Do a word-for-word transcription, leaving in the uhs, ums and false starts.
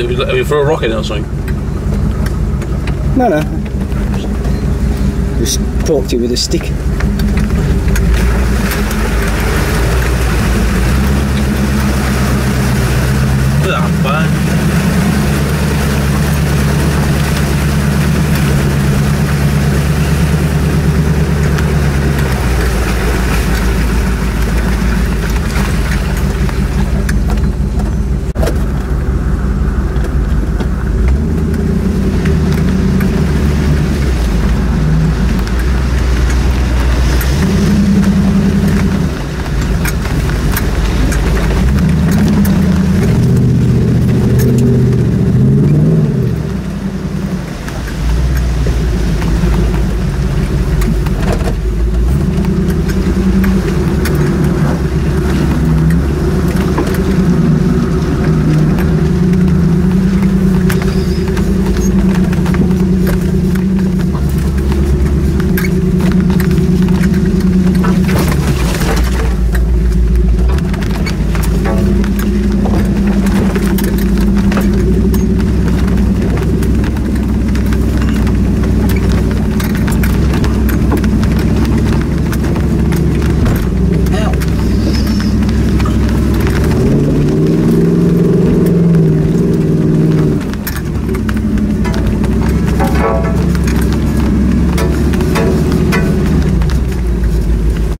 it was like, if you throw a rocket or something. No, no. Just poked it with a stick.